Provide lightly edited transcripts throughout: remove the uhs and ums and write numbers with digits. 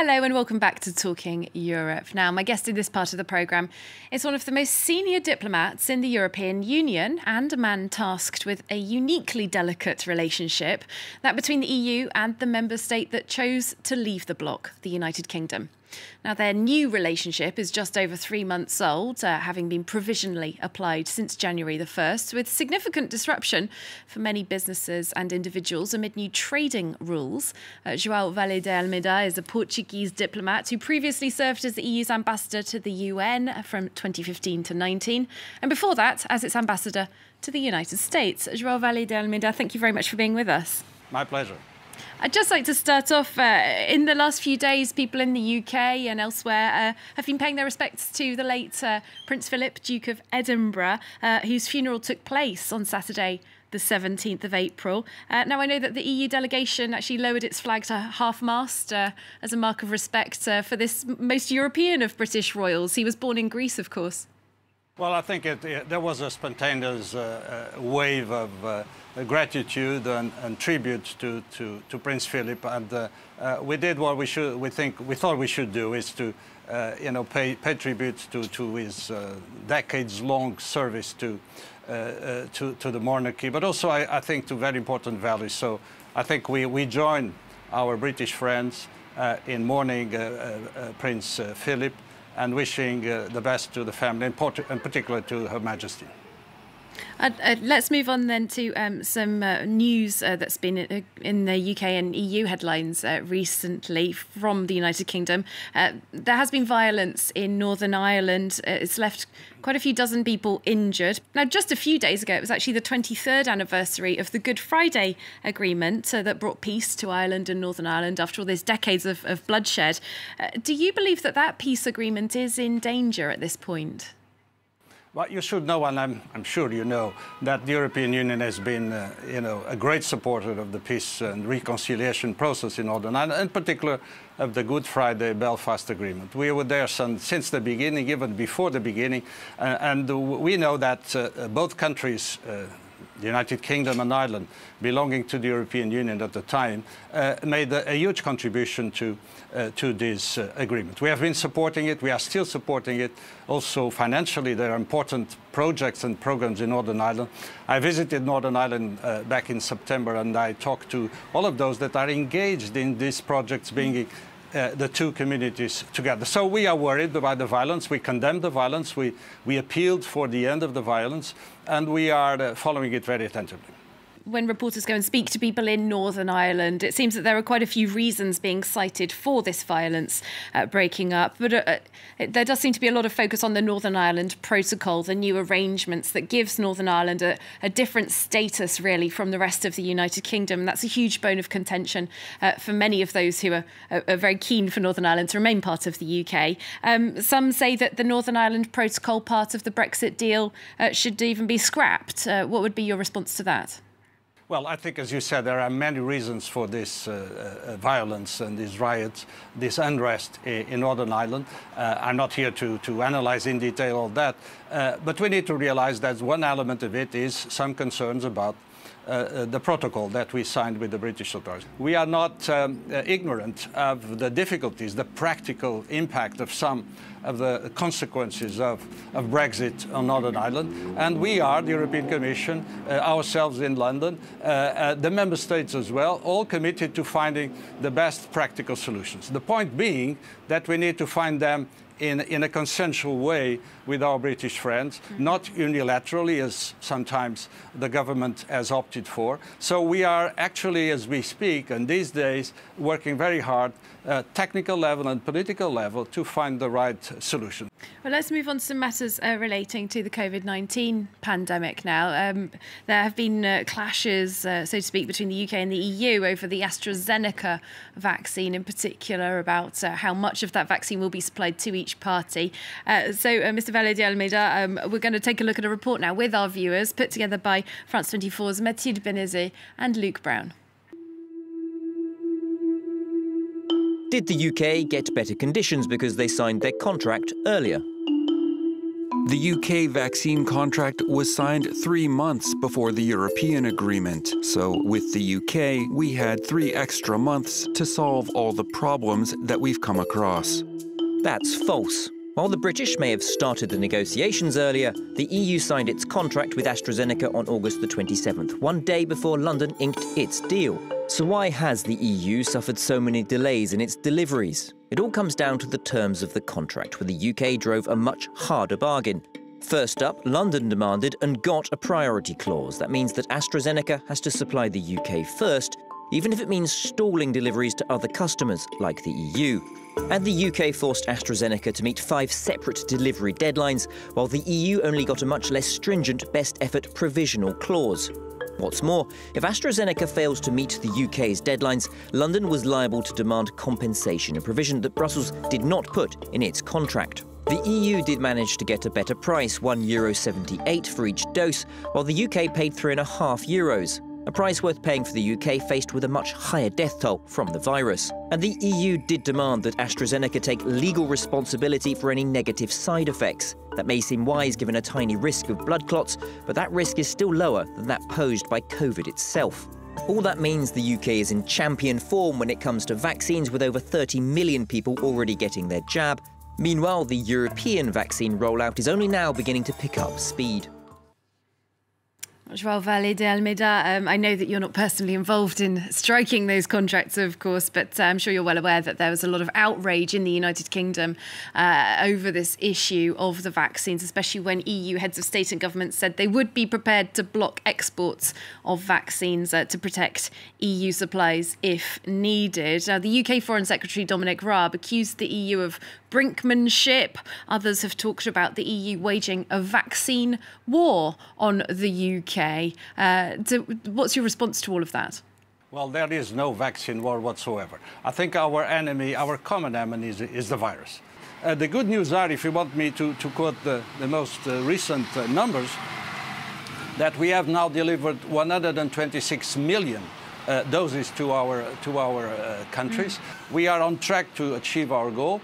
Hello and welcome back to Talking Europe. Now, my guest in this part of the programme is one of the most senior diplomats in the European Union and a man tasked with a uniquely delicate relationship, that between the EU and the member state that chose to leave the bloc, the United Kingdom. Now, their new relationship is just over 3 months old, having been provisionally applied since January the 1st, with significant disruption for many businesses and individuals amid new trading rules. João Vale de Almeida is a Portuguese diplomat who previously served as the EU's ambassador to the UN from 2015 to 19, and before that, as its ambassador to the United States. João Vale de Almeida, thank you very much for being with us. My pleasure. I'd just like to start off, in the last few days, people in the UK and elsewhere have been paying their respects to the late Prince Philip, Duke of Edinburgh, whose funeral took place on Saturday, the 17th of April. Now, I know that the EU delegation actually lowered its flag to half-mast as a mark of respect for this most European of British royals. He was born in Greece, of course. Well, I think there was a spontaneous wave of gratitude and tribute to Prince Philip, and we did what we thought we should do, is to pay tribute to his decades-long service to the monarchy, but also I think to very important values. So I think we join our British friends in mourning Prince Philip, and wishing the best to the family, in particular to Her Majesty. Let's move on then to some news that's been in the UK and EU headlines recently from the United Kingdom. There has been violence in Northern Ireland. It's left quite a few dozen people injured. Now, just a few days ago, it was actually the 23rd anniversary of the Good Friday Agreement that brought peace to Ireland and Northern Ireland after all these decades of bloodshed. Do you believe that that peace agreement is in danger at this point? Well, you should know, and I'm sure you know, that the European Union has been, a great supporter of the peace and reconciliation process in Northern Ireland, in particular of the Good Friday Belfast Agreement. We were there since the beginning, even before the beginning, and we know that both countries, the United Kingdom and Ireland, belonging to the European Union at the time, made a huge contribution to this agreement. We have been supporting it. We are still supporting it. Also financially, there are important projects and programs in Northern Ireland. I visited Northern Ireland back in September, and I talked to all of those that are engaged in these projects, being the two communities together. So we are worried about the violence. We condemn the violence. We appealed for the end of the violence, and we are following it very attentively. When reporters go and speak to people in Northern Ireland, it seems that there are quite a few reasons being cited for this violence breaking up. But there does seem to be a lot of focus on the Northern Ireland Protocol, the new arrangements that gives Northern Ireland a different status, really, from the rest of the United Kingdom. That's a huge bone of contention for many of those who are very keen for Northern Ireland to remain part of the UK. Some say that the Northern Ireland Protocol part of the Brexit deal should even be scrapped. What would be your response to that? Well, I think, as you said, there are many reasons for this violence and these riots, this unrest in Northern Ireland. I'm not here to analyze in detail all that, but we need to realize that one element of it is some concerns about the protocol that we signed with the British authorities. We are not ignorant of the difficulties, the practical impact of some of the consequences of Brexit on Northern Ireland. And we are, the European Commission, ourselves in London, the member states as well, all committed to finding the best practical solutions. The point being that we need to find them in a consensual way with our British friends, not unilaterally, as sometimes the government has opted for. So we are actually, as we speak, and these days, working very hard at technical level and political level to find the right solution. Well, let's move on to some matters relating to the COVID-19 pandemic now. There have been clashes, so to speak, between the UK and the EU over the AstraZeneca vaccine in particular, about how much of that vaccine will be supplied to each party. So, Mr. Vale de Almeida, we're going to take a look at a report now with our viewers, put together by France 24's Mathieu Benizy and Luke Brown. Did the UK get better conditions because they signed their contract earlier? The UK vaccine contract was signed 3 months before the European agreement, so with the UK, we had 3 extra months to solve all the problems that we've come across. That's false. While the British may have started the negotiations earlier, the EU signed its contract with AstraZeneca on August the 27th, one day before London inked its deal. So why has the EU suffered so many delays in its deliveries? It all comes down to the terms of the contract, where the UK drove a much harder bargain. First up, London demanded and got a priority clause. That means that AstraZeneca has to supply the UK first, even if it means stalling deliveries to other customers, like the EU. And the UK forced AstraZeneca to meet 5 separate delivery deadlines, while the EU only got a much less stringent best effort provisional clause. What's more, if AstraZeneca fails to meet the UK's deadlines, London was liable to demand compensation, a provision that Brussels did not put in its contract. The EU did manage to get a better price, €1.78 for each dose, while the UK paid €3.50. A price worth paying for the UK faced with a much higher death toll from the virus. And the EU did demand that AstraZeneca take legal responsibility for any negative side effects. That may seem wise given a tiny risk of blood clots, but that risk is still lower than that posed by COVID itself. All that means the UK is in champion form when it comes to vaccines, with over 30 million people already getting their jab. Meanwhile, the European vaccine rollout is only now beginning to pick up speed. João Vale de Almeida, I know that you're not personally involved in striking those contracts, of course, but I'm sure you're well aware that there was a lot of outrage in the United Kingdom over this issue of the vaccines, especially when EU heads of state and government said they would be prepared to block exports of vaccines to protect EU supplies if needed. Now, the UK Foreign Secretary Dominic Raab accused the EU of brinkmanship. Others have talked about the EU waging a vaccine war on the UK. What's your response to all of that? Well, there is no vaccine war whatsoever. I think our enemy, our common enemy, is the virus. The good news are, if you want me to quote the most recent numbers, that we have now delivered 126 million doses to our countries. We are on track to achieve our goal.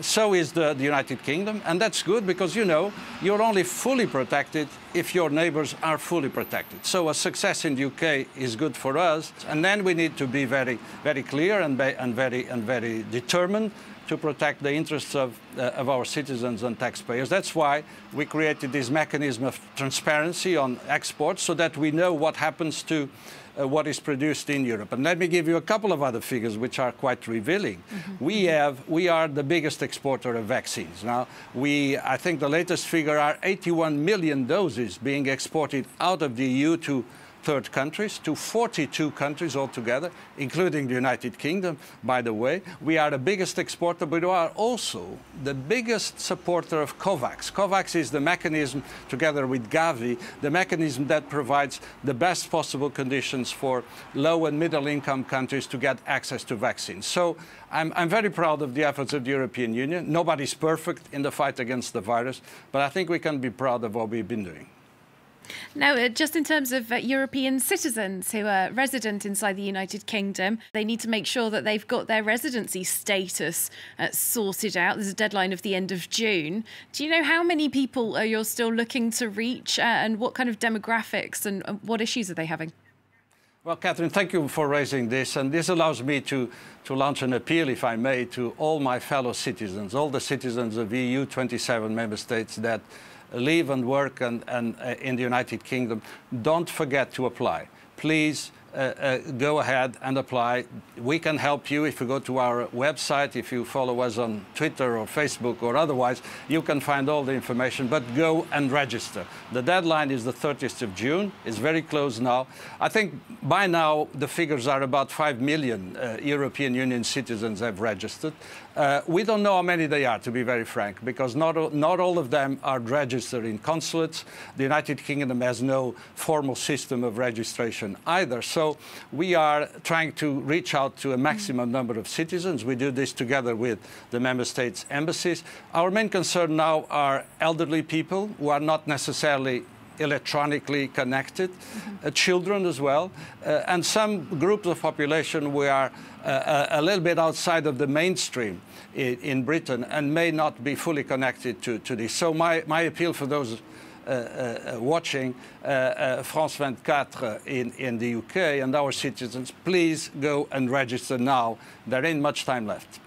So is the United Kingdom, and that's good because, you know, you're only fully protected if your neighbors are fully protected. So a success in the UK is good for us, and then we need to be very, very clear and very determined to protect the interests of our citizens and taxpayers. That's why we created this mechanism of transparency on exports, so that we know what happens to what is produced in Europe. And let me give you a couple of other figures which are quite revealing. Mm-hmm. We are the biggest exporter of vaccines. Now, I think the latest figure are 81 million doses being exported out of the EU to third countries, to 42 countries altogether, including the United Kingdom, by the way. We are the biggest exporter, but we are also the biggest supporter of COVAX. COVAX is the mechanism, together with Gavi, the mechanism that provides the best possible conditions for low and middle income countries to get access to vaccines. So I'm very proud of the efforts of the European Union. Nobody's perfect in the fight against the virus, but I think we can be proud of what we've been doing. Now, just in terms of European citizens who are resident inside the United Kingdom, they need to make sure that they've got their residency status sorted out. There's a deadline of the end of June. Do you know how many people you're still looking to reach and what kind of demographics and what issues are they having? Well, Catherine, thank you for raising this, and this allows me to launch an appeal, if I may, to all my fellow citizens, all the citizens of EU 27 member states that live and work and in the United Kingdom. Don't forget to apply. Please go ahead and apply. We can help you if you go to our website, if you follow us on Twitter or Facebook or otherwise, you can find all the information, but go and register. The deadline is the 30th of June. It's very close now. I think by now the figures are about 5 million European Union citizens have registered. We don't know how many they are, to be very frank, because not all of them are registered in consulates. The United Kingdom has no formal system of registration either. So we are trying to reach out to a maximum number of citizens. We do this together with the member states' embassies. Our main concern now are elderly people who are not necessarily electronically connected, children as well, and some groups of population who are a little bit outside of the mainstream in Britain and may not be fully connected to this. So my appeal for those watching France 24 in the UK and our citizens, please go and register now. There ain't much time left.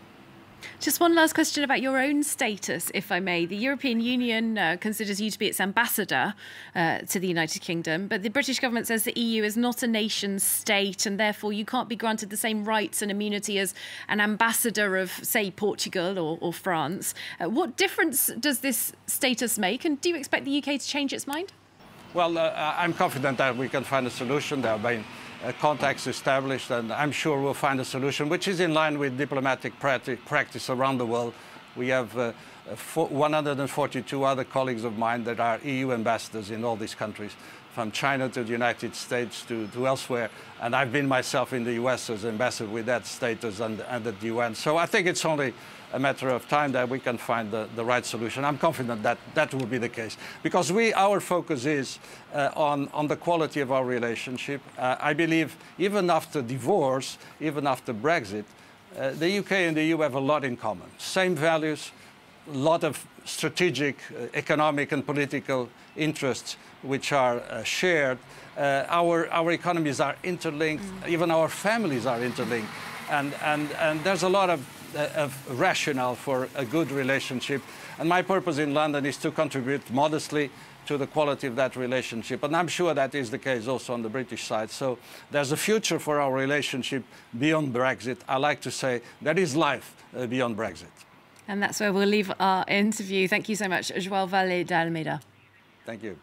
Just one last question about your own status, if I may. The European Union considers you to be its ambassador to the United Kingdom, but the British government says the EU is not a nation state and therefore you can't be granted the same rights and immunity as an ambassador of, say, Portugal or France. What difference does this status make, and do you expect the UK to change its mind? Well, I'm confident that we can find a solution there. Contacts established, and I'm sure we'll find a solution which is in line with diplomatic practice around the world. We have 142 other colleagues of mine that are EU ambassadors in all these countries, from China to the United States to elsewhere, and I've been myself in the US as ambassador with that status and at the UN. So I think it's only a matter of time that we can find the right solution. I'm confident that that will be the case, because our focus is on the quality of our relationship. I believe even after divorce, even after Brexit, the UK and the EU have a lot in common. Same values, a lot of strategic, economic and political interests which are shared. Our economies are interlinked, even our families are interlinked. And there's a lot of rationale for a good relationship. And my purpose in London is to contribute modestly to the quality of that relationship. And I'm sure that is the case also on the British side. So there's a future for our relationship beyond Brexit. I like to say there is life beyond Brexit. And that's where we'll leave our interview. Thank you so much, João Vale de Almeida. Thank you.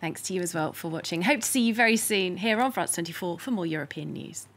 Thanks to you as well for watching. Hope to see you very soon here on France 24 for more European news.